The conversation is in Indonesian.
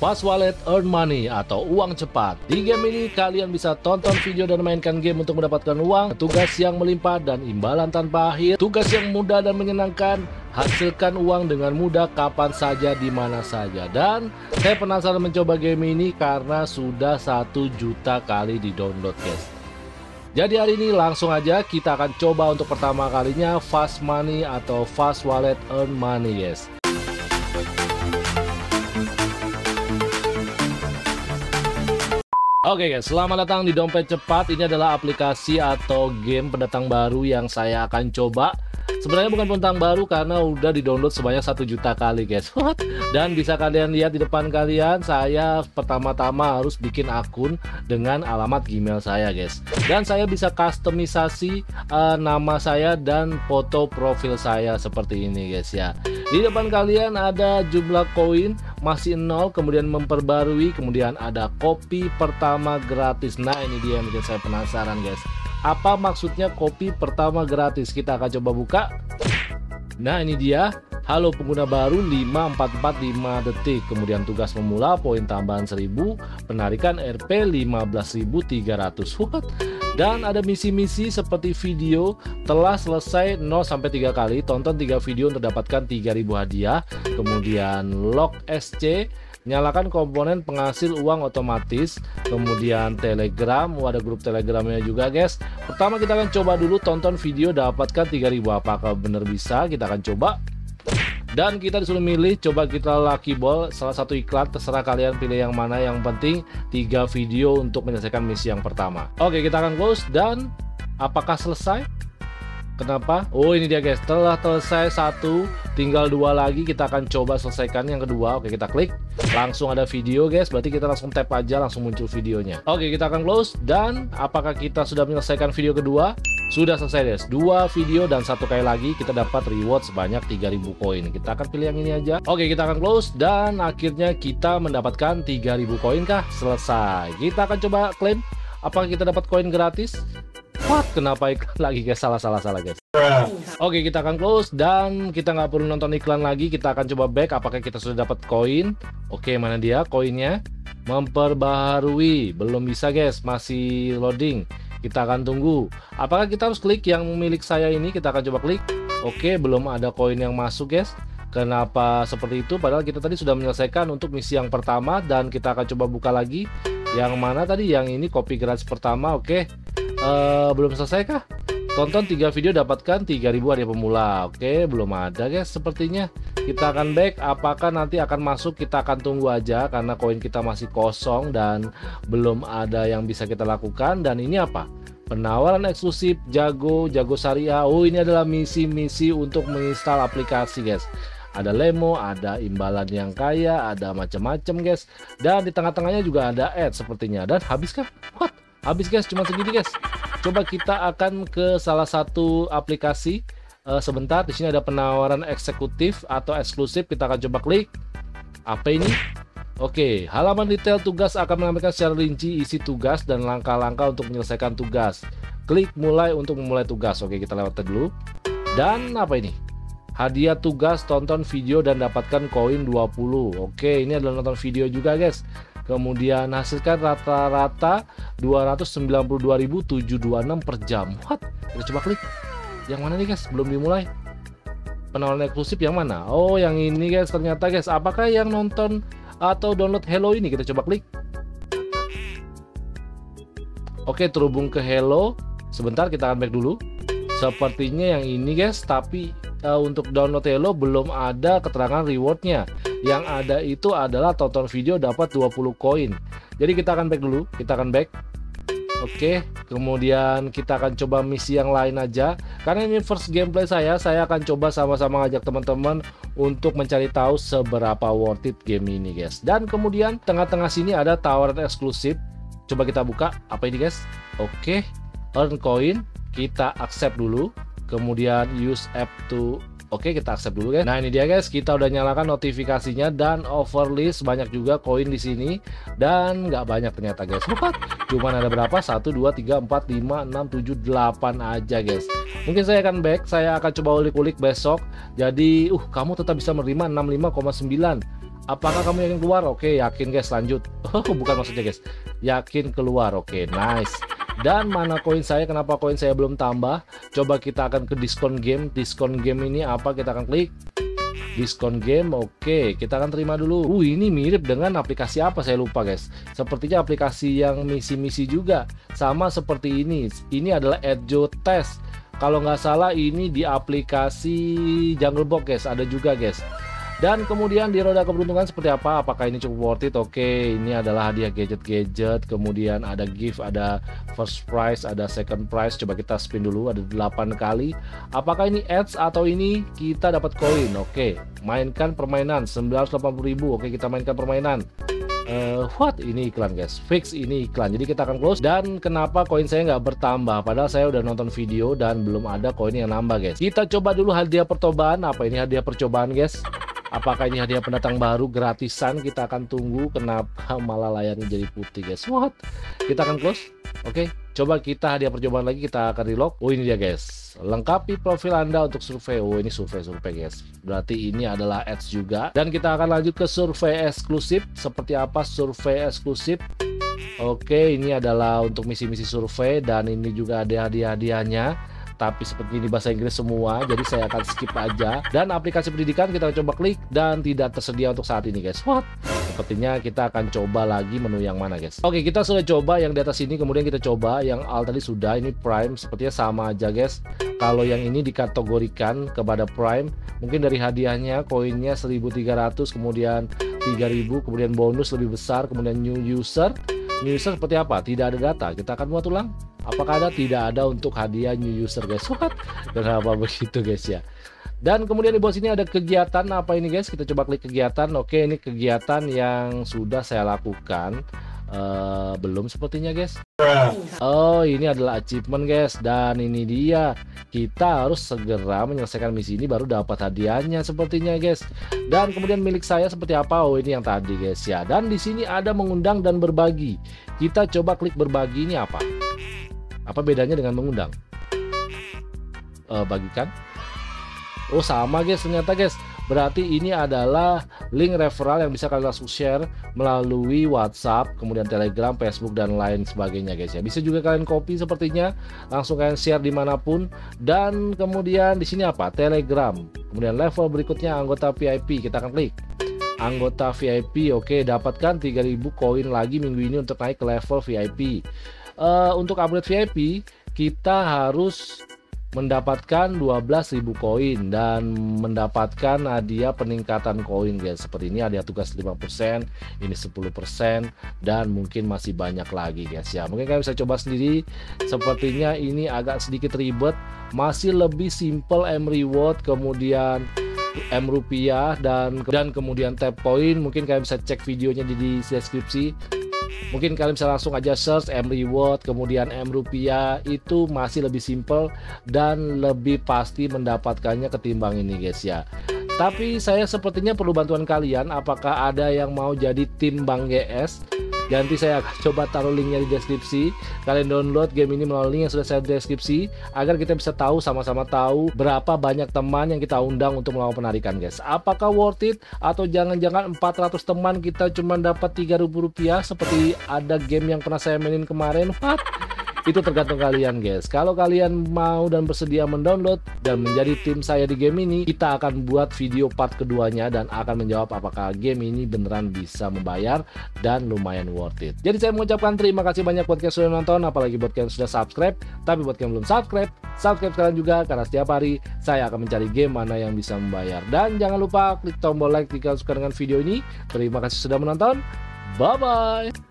Fast Wallet Earn Money atau uang cepat. Di game ini kalian bisa tonton video dan mainkan game untuk mendapatkan uang, tugas yang melimpah dan imbalan tanpa akhir, tugas yang mudah dan menyenangkan, hasilkan uang dengan mudah kapan saja di mana saja. Dan saya penasaran mencoba game ini karena sudah 1 juta kali di-download, guys. Jadi hari ini langsung aja kita akan coba untuk pertama kalinya Fast Money atau Fast Wallet Earn Money, guys. Oke guys, selamat datang di Dompet Cepat. Ini adalah aplikasi atau game pendatang baru yang saya akan coba. Sebenarnya bukan pendatang baru karena udah di-download sebanyak 1 juta kali, guys. What? Dan bisa kalian lihat di depan kalian, saya pertama-tama harus bikin akun dengan alamat Gmail saya, guys. Dan saya bisa customisasi nama saya dan foto profil saya seperti ini, guys, ya. Di depan kalian ada jumlah koin masih 0, kemudian memperbarui, kemudian ada kopi pertama gratis. Nah, ini dia yang bikin saya penasaran, guys. Apa maksudnya kopi pertama gratis? Kita akan coba buka. Nah, ini dia. Halo pengguna baru 5445 detik. Kemudian tugas pemula, poin tambahan 1000, penarikan RP 15.300. What? Dan ada misi-misi seperti video telah selesai 0-3 kali, tonton 3 video untuk dapatkan 3.000 hadiah. Kemudian log SC, nyalakan komponen penghasil uang otomatis. Kemudian Telegram, ada grup Telegramnya juga, guys. Pertama kita akan coba dulu tonton video dapatkan 3.000, apakah benar bisa? Kita akan coba. Dan kita disuruh milih, coba kita lucky ball salah satu iklan, terserah kalian pilih yang mana, yang penting 3 video untuk menyelesaikan misi yang pertama. Oke, kita akan close. Dan apakah selesai? Kenapa? Oh, ini dia, guys, telah selesai 1, tinggal 2 lagi. Kita akan coba selesaikan yang kedua. Oke, kita klik, langsung ada video, guys. Berarti kita langsung tap aja, langsung muncul videonya. Oke, kita akan close. Dan apakah kita sudah menyelesaikan video kedua? Sudah selesai, guys, 2 video dan 1 kali lagi kita dapat reward sebanyak 3.000 koin. Kita akan pilih yang ini aja. Oke, kita akan close. Dan akhirnya kita mendapatkan 3.000 koin kah? Selesai. Kita akan coba klaim apakah kita dapat koin gratis. What? Kenapa iklan lagi, guys? Salah, guys. Oke, kita akan close. Dan kita nggak perlu nonton iklan lagi. Kita akan coba back apakah kita sudah dapat koin. Oke, mana dia koinnya? Memperbaharui, belum bisa, guys, masih loading. Kita akan tunggu. Apakah kita harus klik yang milik saya ini? Kita akan coba klik. Oke, belum ada koin yang masuk, guys. Kenapa seperti itu? Padahal kita tadi sudah menyelesaikan untuk misi yang pertama. Dan kita akan coba buka lagi. Yang mana tadi? Yang ini kopi gratis pertama. Oke, belum selesai kah? Tonton 3 video dapatkan 3.000 hadiah pemula. Oke, belum ada, guys, sepertinya. Kita akan back, apakah nanti akan masuk? Kita akan tunggu aja karena koin kita masih kosong dan belum ada yang bisa kita lakukan. Dan ini apa? Penawaran eksklusif jago syariah. Oh, ini adalah misi-misi untuk menginstal aplikasi, guys. Ada lemo, ada imbalan yang kaya, ada macam-macam, guys. Dan di tengah-tengahnya juga ada ad sepertinya. Dan habis kah? What? Habis, guys, cuma segini, guys. Coba kita akan ke salah satu aplikasi sebentar. Di sini ada penawaran eksekutif atau eksklusif. Kita akan coba klik. Apa ini? Oke, halaman detail tugas akan menampilkan secara rinci isi tugas dan langkah-langkah untuk menyelesaikan tugas. Klik mulai untuk memulai tugas. Oke, kita lewat dulu. Dan apa ini? Hadiah tugas, tonton video dan dapatkan koin 20. Oke, ini adalah nonton video juga, guys. Kemudian hasilkan rata-rata 292.726 per jam. What? Kita coba klik. Yang mana nih, guys? Belum dimulai. Penawaran eksklusif yang mana? Oh, yang ini, guys. Ternyata, guys, apakah yang nonton atau download Hello ini? Kita coba klik. Oke, terhubung ke Hello. Sebentar, kita akan back dulu. Sepertinya yang ini, guys. Tapi untuk download Hello belum ada keterangan rewardnya. Yang ada itu adalah tonton video dapat 20 koin. Jadi kita akan back dulu. Kita akan back. Oke, kemudian kita akan coba misi yang lain aja. Karena ini first gameplay saya akan coba sama-sama ngajak teman-teman untuk mencari tahu seberapa worth it game ini, guys. Dan kemudian tengah-tengah sini ada tawaran eksklusif. Coba kita buka. Apa ini, guys? Oke, earn coin. Kita accept dulu. Kemudian use app to. Oke, kita accept dulu, guys. Nah, ini dia, guys. Kita udah nyalakan notifikasinya dan overlist. Banyak juga koin di sini dan nggak banyak ternyata, guys. Bukan, cuman ada berapa? 1, 2, 3, 4, 5, 6, 7, 8 aja, guys. Mungkin saya akan back. Saya akan coba ulik-ulik besok. Jadi, kamu tetap bisa menerima 65,9. Apakah kamu yakin keluar? Oke, yakin guys, lanjut. Oh, bukan maksudnya guys. Yakin keluar. Oke, nice. Dan mana koin saya? Kenapa koin saya belum tambah? Coba kita akan ke diskon game. Diskon game ini apa? Kita akan klik diskon game. Oke, kita akan terima dulu. Ini mirip dengan aplikasi apa? Saya lupa guys. Sepertinya aplikasi yang misi-misi juga. Sama seperti ini. Ini adalah Edjo Test. Kalau nggak salah ini di aplikasi Jungle Box guys. Ada juga guys. Dan kemudian di roda keberuntungan seperti apa? Apakah ini cukup worth it? Oke, ini adalah hadiah gadget-gadget. Kemudian ada gift, ada first prize, ada second prize. Coba kita spin dulu, ada 8 kali. Apakah ini ads atau ini kita dapat koin? Oke, mainkan permainan 980.000. Oke, kita mainkan permainan. What? Ini iklan guys, fix ini iklan. Jadi kita akan close. Dan kenapa koin saya nggak bertambah? Padahal saya udah nonton video dan belum ada koin yang nambah guys. Kita coba dulu hadiah percobaan. Apa ini hadiah percobaan guys? Apakah ini hadiah pendatang baru gratisan? Kita akan tunggu. Kenapa malah layarnya jadi putih guys? What? Kita akan close. Oke, coba kita hadiah percobaan lagi. Kita akan reload. Oh ini dia guys, lengkapi profil anda untuk survei. Oh ini survei guys, berarti ini adalah ads juga. Dan kita akan lanjut ke survei eksklusif. Seperti apa survei eksklusif? Oke, ini adalah untuk misi-misi survei. Dan ini juga ada hadiah-hadiahnya, tapi seperti ini bahasa Inggris semua, jadi saya akan skip aja. Dan aplikasi pendidikan kita coba klik dan tidak tersedia untuk saat ini guys. What? Sepertinya kita akan coba lagi menu yang mana guys. Oke, kita sudah coba yang di atas ini, kemudian kita coba yang alt tadi sudah. Ini prime, sepertinya sama aja guys. Kalau yang ini dikategorikan kepada prime, mungkin dari hadiahnya koinnya 1.300, kemudian 3.000, kemudian bonus lebih besar, kemudian new user. New user seperti apa? Tidak ada data. Kita akan buat ulang. Apakah ada? Tidak ada untuk hadiah new user guys. What? Kenapa begitu guys ya? Dan kemudian di bawah sini ada kegiatan. Apa ini guys? Kita coba klik kegiatan. Oke, ini kegiatan yang sudah saya lakukan. Belum sepertinya guys. Oh ini adalah achievement guys. Dan ini dia, kita harus segera menyelesaikan misi ini baru dapat hadiahnya sepertinya guys. Dan kemudian milik saya seperti apa? Oh ini yang tadi guys ya. Dan di sini ada mengundang dan berbagi. Kita coba klik berbagi. Ini apa? Apa bedanya dengan mengundang? Bagikan. Oh sama guys ternyata guys. Berarti ini adalah link referral yang bisa kalian langsung share melalui WhatsApp, kemudian Telegram, Facebook, dan lain sebagainya guys ya. Bisa juga kalian copy sepertinya, langsung kalian share dimanapun. Dan kemudian di sini apa? Telegram. Kemudian level berikutnya anggota VIP, kita akan klik anggota VIP. Oke, dapatkan 3.000 koin lagi minggu ini untuk naik ke level VIP. Untuk upgrade VIP kita harus mendapatkan 12.000 koin dan mendapatkan hadiah peningkatan koin guys. Seperti ini hadiah tugas 5%, ini 10%, dan mungkin masih banyak lagi guys ya. Mungkin kalian bisa coba sendiri. Sepertinya ini agak sedikit ribet, masih lebih simple M reward, kemudian M rupiah, dan kemudian tap koin. Mungkin kalian bisa cek videonya di deskripsi. Mungkin kalian bisa langsung aja search M reward kemudian M rupiah, itu masih lebih simple dan lebih pasti mendapatkannya ketimbang ini guys ya. Tapi saya sepertinya perlu bantuan kalian. Apakah ada yang mau jadi tim Bang GS? Nanti saya akan coba taruh linknya di deskripsi. Kalian download game ini melalui link yang sudah saya deskripsi, agar kita bisa tahu, sama-sama tahu berapa banyak teman yang kita undang untuk melakukan penarikan guys. Apakah worth it? Atau jangan-jangan 400 teman kita cuma dapat 3.000 rupiah seperti ada game yang pernah saya mainin kemarin. What? Itu tergantung kalian guys. Kalau kalian mau dan bersedia mendownload dan menjadi tim saya di game ini, kita akan buat video part keduanya dan akan menjawab apakah game ini beneran bisa membayar dan lumayan worth it. Jadi saya mengucapkan terima kasih banyak buat kalian sudah nonton, apalagi buat kalian sudah subscribe. Tapi buat kalian belum subscribe, subscribe sekarang juga, karena setiap hari saya akan mencari game mana yang bisa membayar. Dan jangan lupa klik tombol like jika suka dengan video ini. Terima kasih sudah menonton. Bye bye.